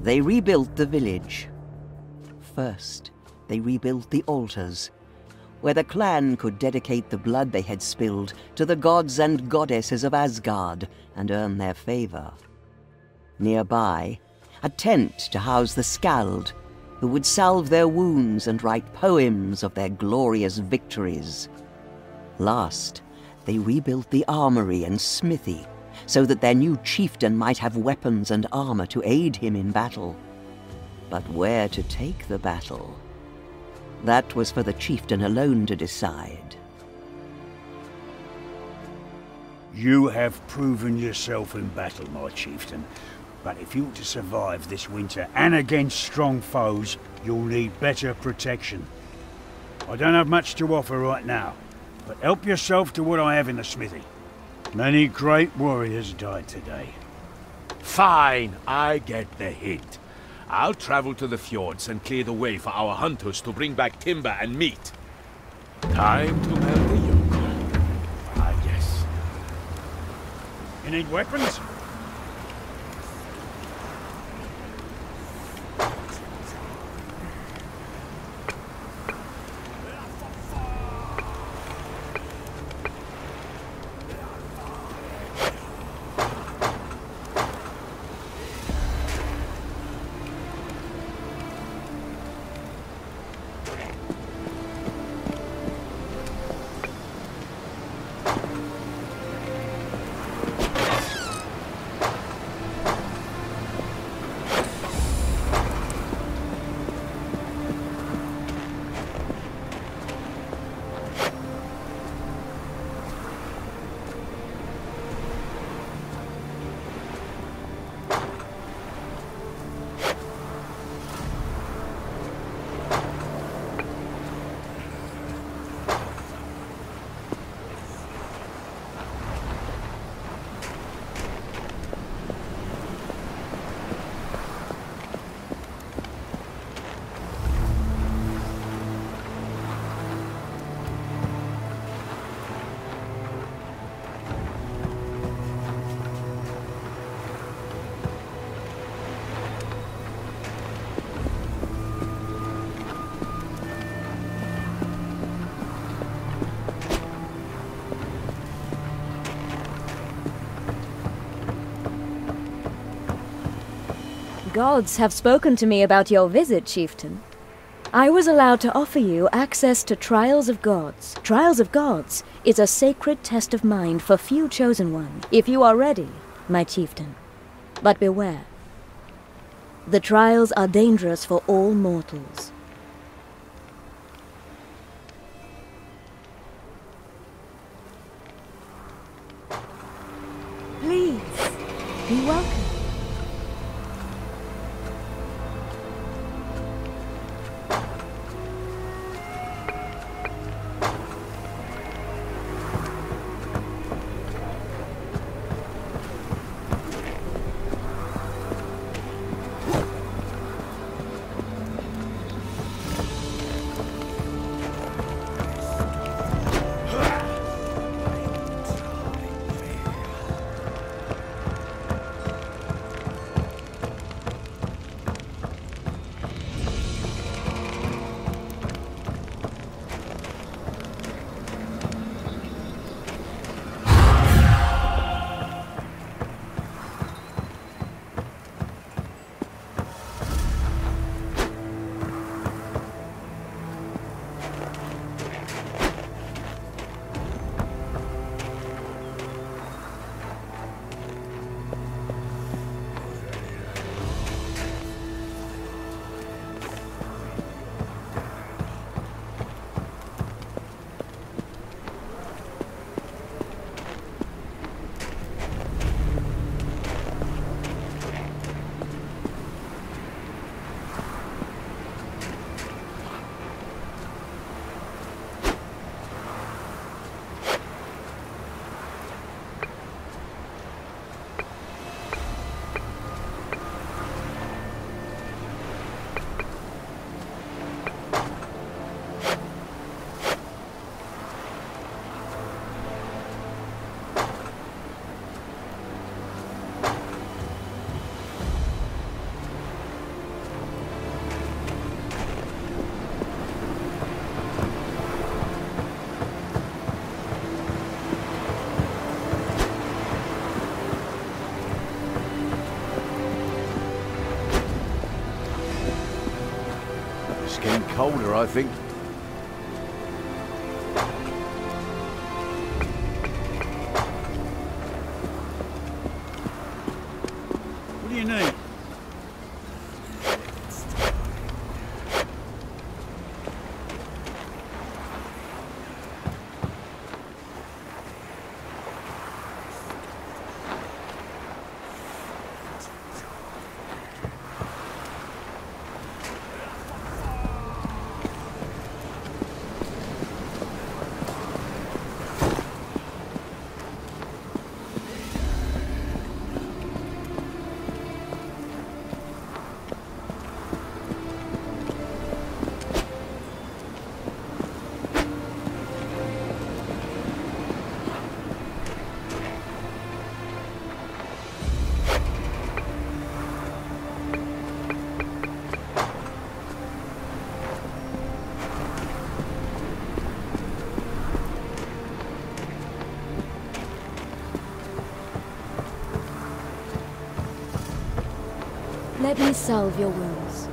They rebuilt the village. First, they rebuilt the altars, where the clan could dedicate the blood they had spilled to the gods and goddesses of Asgard and earn their favor. Nearby, a tent to house the Skald, who would salve their wounds and write poems of their glorious victories. Last, they rebuilt the armory and smithy, so that their new chieftain might have weapons and armor to aid him in battle. But where to take the battle? That was for the chieftain alone to decide. You have proven yourself in battle, my chieftain. But if you're to survive this winter and against strong foes, you'll need better protection. I don't have much to offer right now, but help yourself to what I have in the smithy. Many great warriors died today. Fine, I get the hint. I'll travel to the fjords and clear the way for our hunters to bring back timber and meat. Time to melt the yoke, I guess. You need weapons? Gods have spoken to me about your visit, Chieftain. I was allowed to offer you access to Trials of Gods. Trials of Gods is a sacred test of mind for few chosen ones, if you are ready, my Chieftain. But beware. The trials are dangerous for all mortals. Please, be welcome. It's getting colder, I think. What do you need? Let me solve your wounds.